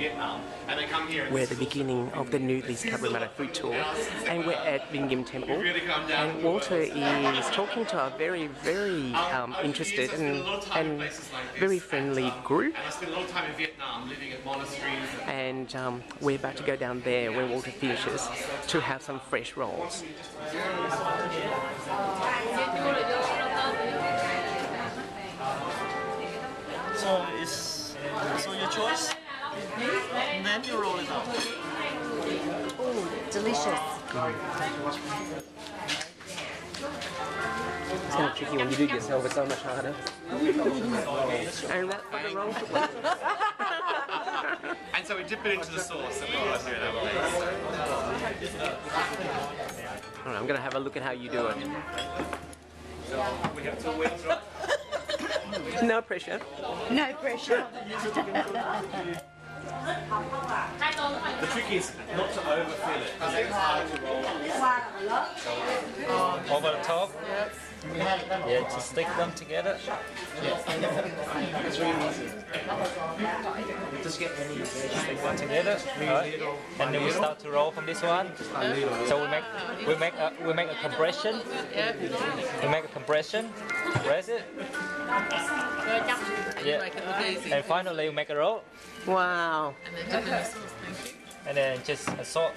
Vietnam, and they come here. We're at the beginning of the Noodley's Cabramatta food tour, and we're at Vingim Temple. And Walter is talking to a very, very interested and very friendly group. And I spent a lot of time in Vietnam living at monasteries. And we're about to go down there where Walter finishes to have some fresh rolls. So it's your choice, and then you roll it up. Oh, delicious. It's kind of tricky when you do it yourself, it's so much harder. And that's what the rolls are. And so we dip it into the sauce. Alright, I'm going to have a look at how you do it. We have 2 wheels, right? No pressure. No pressure. The trick is not to overfill it. It's hard to roll. Over the top. Yeah, to stick them together. It's really easy. Just get one together, right? And then we start to roll from this one. So we make a compression. We make a compression. Press it. Yeah. And finally we make a roll. Wow. And then just a salt,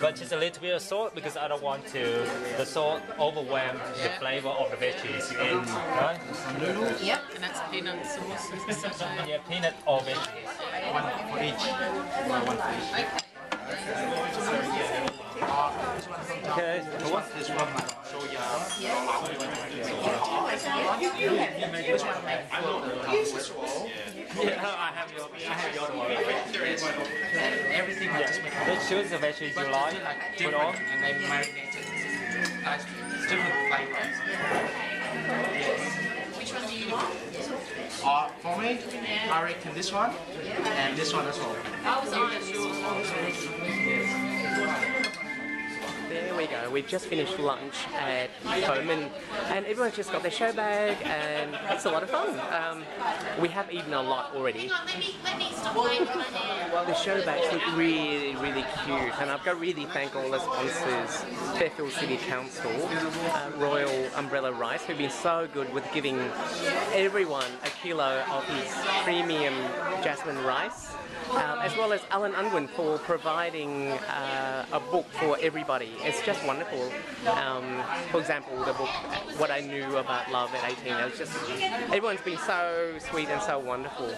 but just a little bit of salt, because I don't want the salt overwhelm the flavor of the veggies. And, right? Yep, and that's peanut sauce. Yeah, peanut or veggies. One for each. Okay. Okay. Let's choose the veggies you like, put on, and they marinate it. Different flavors. Which one do you want? For me, I reckon this one and this one as well. There we go, we've just finished lunch at home, and everyone's just got their show bag, and it's a lot of fun. We have eaten a lot already. Hang on, let me stop playing with my hair. Well, the show bags look really, really cute, and I've got to really thank all the sponsors, Fairfield City Council, Royal Umbrella Rice, who've been so good with giving everyone a kilo of his premium jasmine rice. As well as Alan Unwin for providing a book for everybody. It's just wonderful. For example, the book What I Knew About Love at 18. Everyone's been so sweet and so wonderful.